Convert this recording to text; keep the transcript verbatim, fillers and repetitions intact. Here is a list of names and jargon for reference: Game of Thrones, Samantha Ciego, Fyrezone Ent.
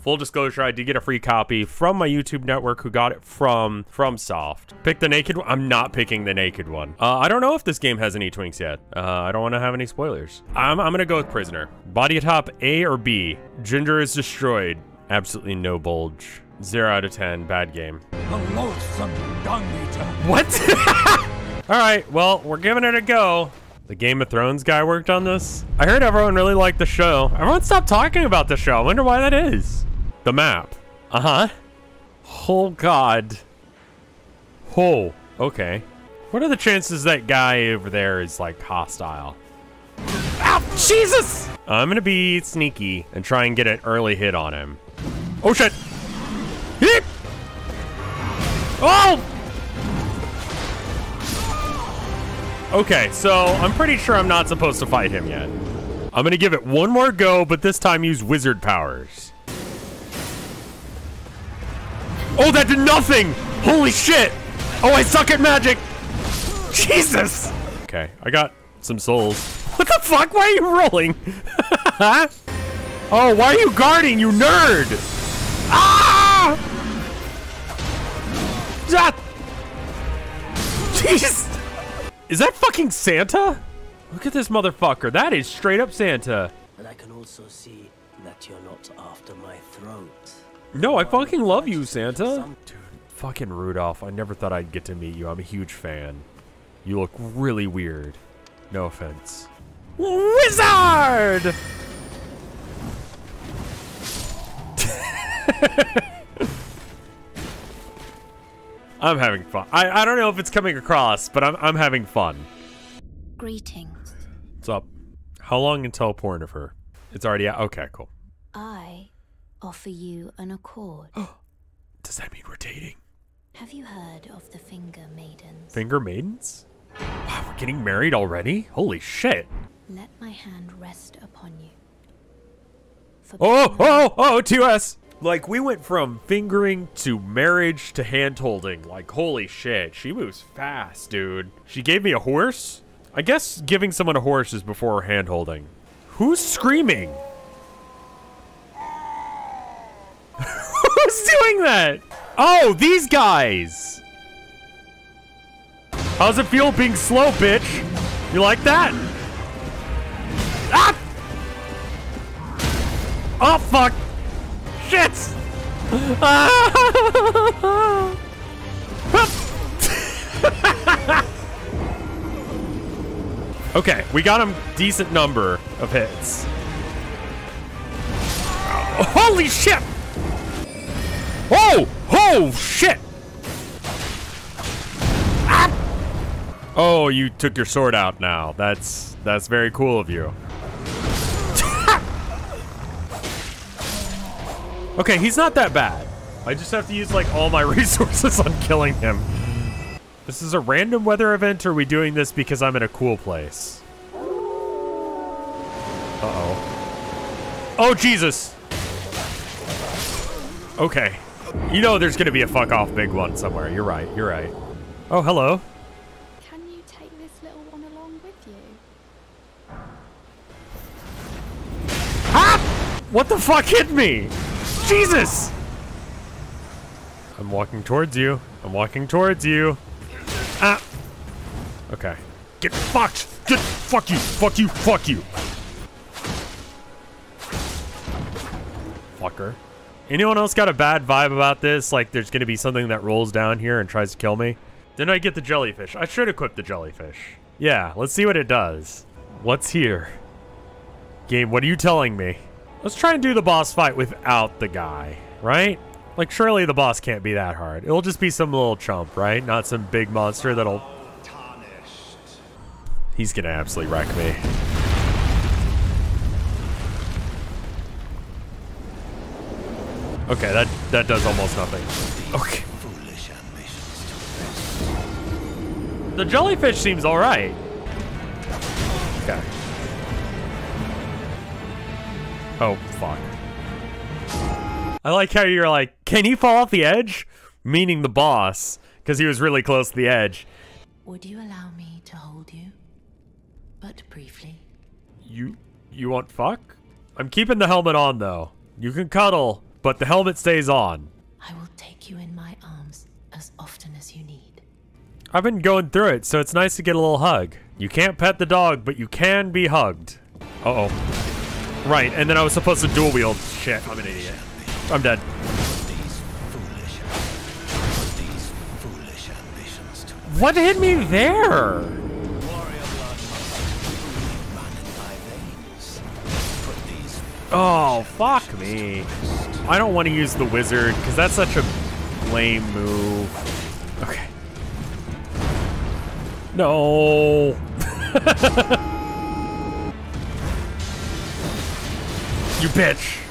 Full disclosure, I did get a free copy from my YouTube network who got it from FromSoft. Pick the naked one. I'm not picking the naked one. Uh, I don't know if this game has any twinks yet. Uh, I don't want to have any spoilers. I'm, I'm going to go with Prisoner. Body atop A or B. Ginger is destroyed. Absolutely no bulge. zero out of ten. Bad game. The loathsome dung eater. What? All right. Well, we're giving it a go. The Game of Thrones guy worked on this. I heard everyone really liked the show. Everyone stopped talking about the show. I wonder why that is. The map. Uh-huh. Oh, God. Oh, okay. What are the chances that guy over there is, like, hostile? Ow, Jesus! I'm gonna be sneaky and try and get an early hit on him. Oh, shit! Yeep! Oh! Okay, so I'm pretty sure I'm not supposed to fight him yet. I'm gonna give it one more go, but this time use wizard powers. Oh, that did nothing! Holy shit! Oh, I suck at magic! Jesus! Okay, I got some souls. What the fuck? Why are you rolling? Oh, why are you guarding, you nerd? Ah! Ah! Jeez! Is that fucking Santa? Look at this motherfucker. That is straight up Santa. And I can also see that you're not after my throat. No, I fucking love you, Santa. Dude, fucking Rudolph. I never thought I'd get to meet you. I'm a huge fan. You look really weird. No offense. Wizard! I'm having fun. I, I don't know if it's coming across, but I'm, I'm having fun. Greetings. What's up? How long until porn of her? It's already out. Okay, cool. I... offer you an accord. Does that mean we're dating? Have you heard of the Finger Maidens? Finger Maidens? Wow, we're getting married already? Holy shit. Let my hand rest upon you. For oh, oh, oh, T O S. Like, we went from fingering to marriage to hand-holding. Like, holy shit. She moves fast, dude. She gave me a horse? I guess giving someone a horse is before hand-holding. Who's screaming? Who's doing that? Oh, these guys. How's it feel being slow, bitch? You like that? Ah! Oh, fuck. Shit. Ah! Okay, we got him decent number of hits. Oh, holy shit. Oh! Oh, shit! Ah! Oh, you took your sword out now. That's that's very cool of you. Okay, he's not that bad. I just have to use, like, all my resources on killing him. This is a random weather event, or are we doing this because I'm in a cool place? Uh-oh. Oh, Jesus! Okay. You know there's gonna be a fuck off big one somewhere. You're right, you're right. Oh, hello. Can you take this little one along with you? Ah! What the fuck hit me? Jesus! I'm walking towards you. I'm walking towards you. Ah! Okay. Get fucked! Get fuck you! Fuck you! Fuck you! Fucker. Anyone else got a bad vibe about this? Like, there's gonna be something that rolls down here and tries to kill me? Then I get the jellyfish. I should equip the jellyfish. Yeah, let's see what it does. What's here? Game, what are you telling me? Let's try and do the boss fight without the guy, right? Like, surely the boss can't be that hard. It'll just be some little chump, right? Not some big monster that'll... tarnished. He's gonna absolutely wreck me. Okay, that that does almost nothing. Okay. The jellyfish seems all right. Okay. Oh, fuck. I like how you're like, can he fall off the edge? Meaning the boss, because he was really close to the edge. Would you allow me to hold you? But briefly. You, you want fuck? I'm keeping the helmet on, though. You can cuddle. but the helmet stays on. I will take you in my arms as often as you need. I've been going through it, so it's nice to get a little hug. You can't pet the dog, but you can be hugged. Uh oh. Right, and then I was supposed to dual wield. Shit, I'm an idiot. I'm dead. What hit me there? Oh, fuck me. I don't want to use the wizard because that's such a lame move. Okay. No. You bitch.